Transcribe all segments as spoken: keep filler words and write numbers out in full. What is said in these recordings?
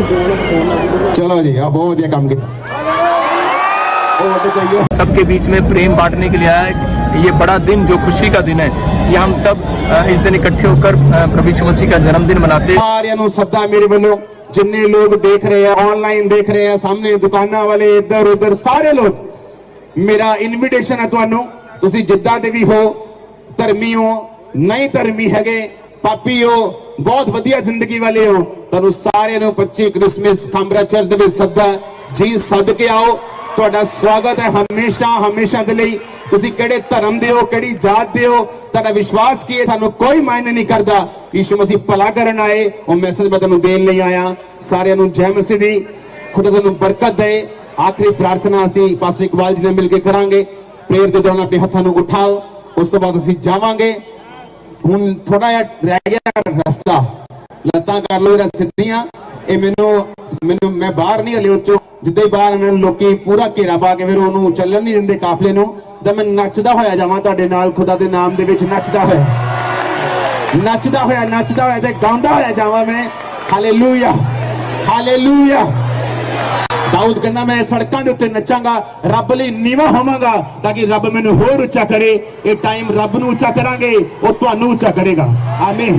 चलो जी, आप बहुत बढ़िया काम किया। सबके बीच में प्रेम बांटने के लिए आया ये बड़ा दिन जो खुशी का दिन है, ये हम सब इस दिन इकट्ठे होकर प्रभु यीशु मसीह का जन्मदिन मनाते हैं। सारियां सदा मेरे बनो, जितने लोग देख रहे हैं, ऑनलाइन देख रहे हैं, सामने दुकाना वाले, इधर उधर सारे लोग, मेरा इनविटेशन है तुहानू, तुसी जिद्दां दे वी हो, धर्मी हो, नहीं धर्मी हैगे, पापी हो, बहुत वधिया जिंदगी वाले हो, तुहानू सारे नू पच्ची क्रिसमस कामरा चर्च दे विच सदा जी सद के आओ। तुहाडा स्वागत है हमेशा हमेशा दे लई। तुसी केड़े धर्म दे हो, केड़ी जात दे हो, तुहाडा विश्वास की सानू कोई मायने नहीं करदा। यीशु मसीह भला करन आए, वो मैसेज मैं तुहानू देण लई आया। सारे नू जय मसीह दी, खुदा तुहानू बरकत दे। आखिरी प्रार्थना असी पास्टर इकबाल जी ने मिलके करांगे। प्रेयर दे दौरान अपने हाथों उठाओ, उस तो बाद असीं जावांगे। हुण थोड़ा जिहा रह गया रस्ता, लत्तां कर लो जिहड़ा सिद्धियां। इह मैनूं मैनूं मैं बाहर नहीं हले उचों, जिद्दां ही बाहर आउण लोकी पूरा घेरा पा के फिर उहनूं चलण नहीं दिंदे काफले नूं। तां मैं नचदा होया जावां तुहाडे नाल, खुदा दे नाम दे विच नचदा होया नचदा होया नचदा होया ते गांदा होया जावां मैं, हालेलूया हालेलूया। दाऊद कहना मैं सड़कों के उत्ते नचांगा, रब लई नीवा होवांगा, ताकि रब मैनूं होर उच्चा करे। ये टाइम रब नूं उच्चा करांगे, वो तुहानूं उच्चा करेगा। आमीन।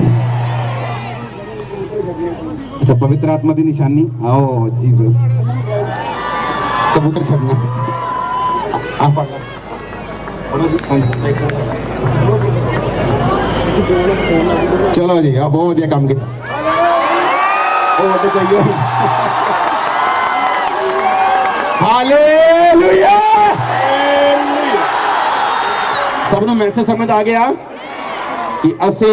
अच्छा, पवित्र आत्मा की निशानी, आओ जीसस कबूतर छड़ना। चलो जी, आप बहुत वधिया काम किया। हालेलुया। सबनों मैसेज समझ आ गया कि असे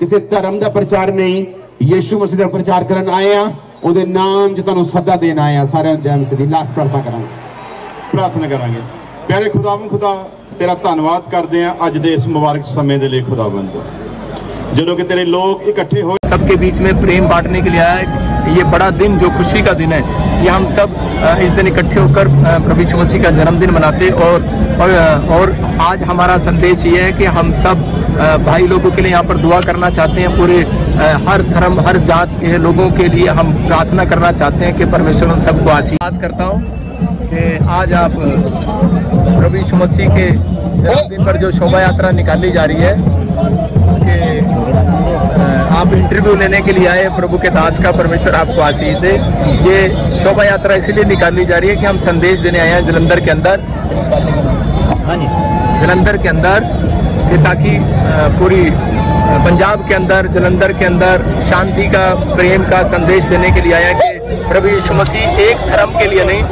किसी धर्म का प्रचार नहीं, यीशु मसीह का प्रचार करन आए हैं, उहदे नाम च तुहानूं सदा देण आए हैं। सारे जैम से लास्ट प्रार्थना करांगे, प्रार्थना करांगे। प्यारे खुदावंद, खुदा तेरा धन्नवाद करदे आं अज दे इस मुबारक समय दे लई। खुदावंद, जो कि तेरे लोग इकट्ठे हो, सबके बीच में प्रेम बांटने के लिए आया, ये बड़ा दिन जो खुशी का दिन है, ये हम सब इस दिन इकट्ठे होकर प्रभु यीशु मसीह का जन्मदिन मनाते। और, और और आज हमारा संदेश ये है कि हम सब भाई लोगों के लिए यहाँ पर दुआ करना चाहते हैं। पूरे हर धर्म हर जात के लोगों के लिए हम प्रार्थना करना चाहते हैं कि परमेश्वर उन सबको आशीर्वाद करता हूँ कि आज आप प्रभु यीशु मसीह के जन्मदिन पर जो शोभा यात्रा निकाली जा रही है, उसके आप इंटरव्यू लेने के लिए आए। प्रभु के दास का परमेश्वर आपको आशीष दे। ये शोभा यात्रा इसीलिए निकाली जा रही है कि हम संदेश देने आए हैं जालंधर के अंदर, जालंधर के अंदर कि ताकि पूरी पंजाब के अंदर, जालंधर के अंदर शांति का प्रेम का संदेश देने के लिए आया कि प्रभु यीशु मसीह एक धर्म के लिए नहीं।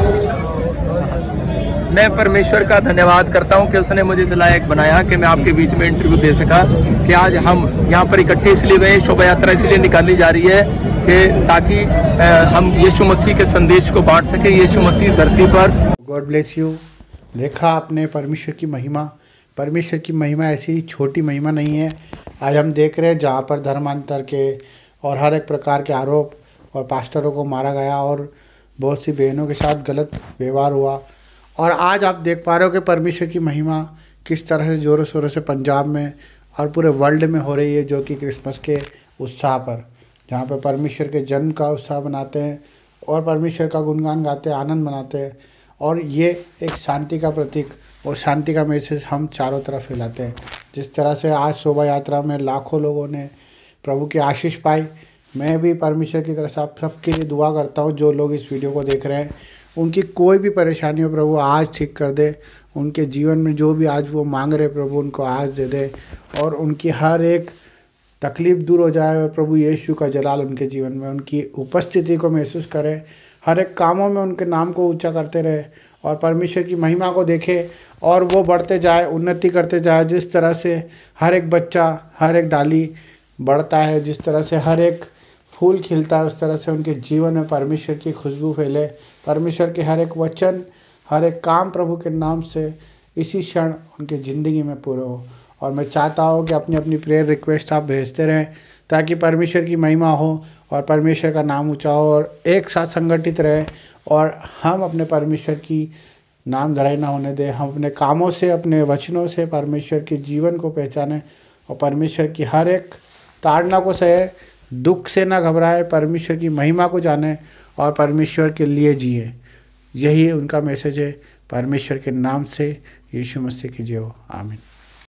मैं परमेश्वर का धन्यवाद करता हूँ कि उसने मुझे लायक बनाया कि मैं आपके बीच में इंटरव्यू दे सका। कि आज हम यहाँ पर इकट्ठे इसलिए गए, शोभा यात्रा इसलिए निकाली जा रही है कि ताकि हम यीशु मसीह के संदेश को बांट सकें, यीशु मसीह धरती पर। God bless you. देखा आपने परमेश्वर की महिमा। परमेश्वर की महिमा ऐसी छोटी महिमा नहीं है। आज हम देख रहे हैं जहाँ पर धर्मांतर के और हर एक प्रकार के आरोप और पास्टरों को मारा गया और बहुत सी बहनों के साथ गलत व्यवहार हुआ। और आज आप देख पा रहे हो कि परमेश्वर की महिमा किस तरह से ज़ोरों शोरों से पंजाब में और पूरे वर्ल्ड में हो रही है, जो कि क्रिसमस के उत्साह पर, जहाँ पर परमेश्वर के जन्म का उत्साह मनाते हैं और परमेश्वर का गुणगान गाते हैं, आनंद मनाते हैं। और ये एक शांति का प्रतीक और शांति का मैसेज हम चारों तरफ फैलाते हैं। जिस तरह से आज शोभा यात्रा में लाखों लोगों ने प्रभु की आशीष पाई, मैं भी परमेश्वर की तरफ से आप सबके लिए दुआ करता हूँ। जो लोग इस वीडियो को देख रहे हैं, उनकी कोई भी परेशानी हो प्रभु आज ठीक कर दे। उनके जीवन में जो भी आज वो मांग रहे प्रभु उनको आज दे दे और उनकी हर एक तकलीफ़ दूर हो जाए और प्रभु यीशु का जलाल उनके जीवन में, उनकी उपस्थिति को महसूस करें, हर एक कामों में उनके नाम को ऊंचा करते रहे और परमेश्वर की महिमा को देखे और वो बढ़ते जाए, उन्नति करते जाए। जिस तरह से हर एक बच्चा, हर एक डाली बढ़ता है, जिस तरह से हर एक फूल खिलता है, उस तरह से उनके जीवन में परमेश्वर की खुशबू फैले। परमेश्वर के हर एक वचन, हर एक काम प्रभु के नाम से इसी क्षण उनके ज़िंदगी में पूरे हो। और मैं चाहता हूँ कि अपनी अपनी प्रेयर रिक्वेस्ट आप भेजते रहें ताकि परमेश्वर की महिमा हो और परमेश्वर का नाम ऊंचा हो और एक साथ संगठित रहें और हम अपने परमेश्वर की नाम धराई ना होने दें। हम अपने कामों से, अपने वचनों से परमेश्वर के जीवन को पहचानें और परमेश्वर की हर एक ताड़ना को सहे दुख से ना घबराए, परमेश्वर की महिमा को जाने और परमेश्वर के लिए जिए। यही उनका मैसेज है। परमेश्वर के नाम से यीशु मसीह की जय हो। आमीन।